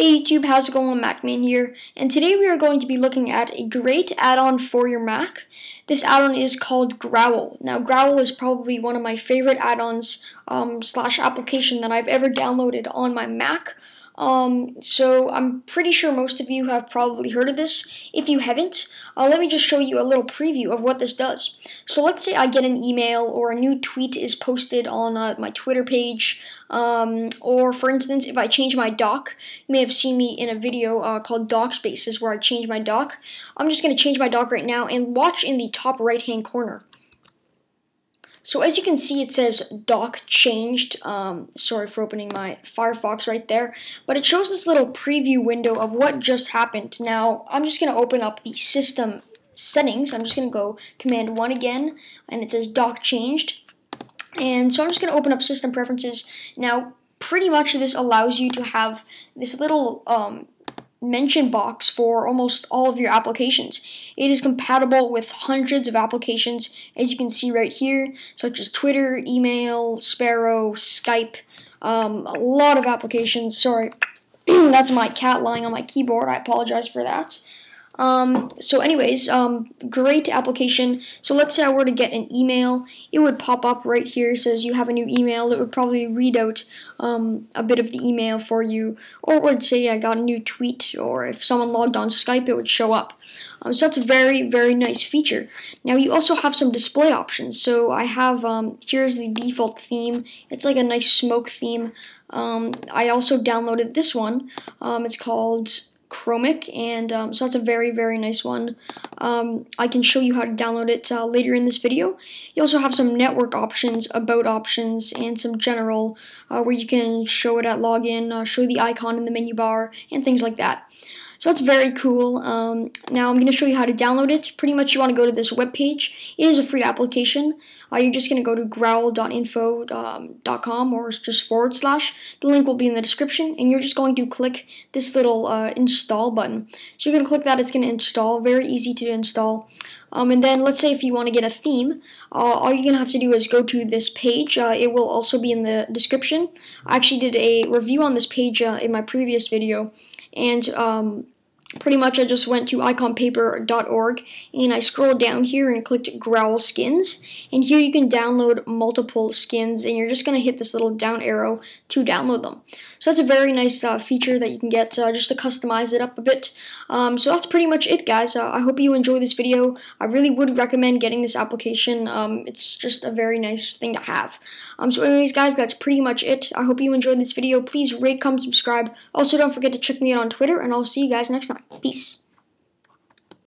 Hey YouTube, how's it going? Macman here, and today we are going to be looking at a great add-on for your Mac. This add-on is called Growl. Now, Growl is probably one of my favorite add-ons slash application that I've ever downloaded on my Mac. So I'm pretty sure most of you have probably heard of this. If you haven't, let me just show you a little preview of what this does. So let's say I get an email or a new tweet is posted on my Twitter page, or for instance, if I change my doc, you may have seen me in a video called Doc Spaces where I change my doc. I'm just going to change my doc right now and watch in the top right-hand corner. So as you can see, it says doc changed. Sorry for opening my Firefox right there, but it shows this little preview window of what just happened. Now, I'm just going to open up the system settings. I'm just going to go command 1 again, and it says doc changed. And so I'm just going to open up system preferences. Now, pretty much this allows you to have this little mention box for almost all of your applications. It is compatible with hundreds of applications, as you can see right here, such as Twitter, email, Sparrow, Skype, a lot of applications. Sorry, that's my cat lying on my keyboard. I apologize for that. So anyways, great application. So let's say I were to get an email, it would pop up right here, it says you have a new email. It would probably read out a bit of the email for you, or it would say I got a new tweet, or if someone logged on Skype, it would show up. So that's a very, very nice feature. Now you also have some display options. So I have, here's the default theme. It's like a nice smoke theme. I also downloaded this one. It's called Chromic, and so that's a very, very nice one. I can show you how to download it later in this video. You also have some network options, about options, and some general where you can show it at login, show the icon in the menu bar, and things like that. So that's very cool. Now I'm going to show you how to download it. Pretty much you want to go to this web page. It is a free application. You're just going to go to growl.info.com or just /. The link will be in the description, and you're just going to click this little install button. So you're going to click that. It's going to install. Very easy to install. And then let's say if you want to get a theme, all you're going to have to do is go to this page. It will also be in the description. I actually did a review on this page in my previous video, and pretty much I just went to iconpaper.org, and I scrolled down here and clicked Growl skins, and here you can download multiple skins, and you're just going to hit this little down arrow to download them. So that's a very nice feature that you can get just to customize it up a bit. So that's pretty much it, guys. I hope you enjoy this video. I really would recommend getting this application. It's just a very nice thing to have. So anyways, guys, that's pretty much it. I hope you enjoyed this video. Please rate, comment, subscribe. Also, don't forget to check me out on Twitter, and I'll see you guys next time. Peace.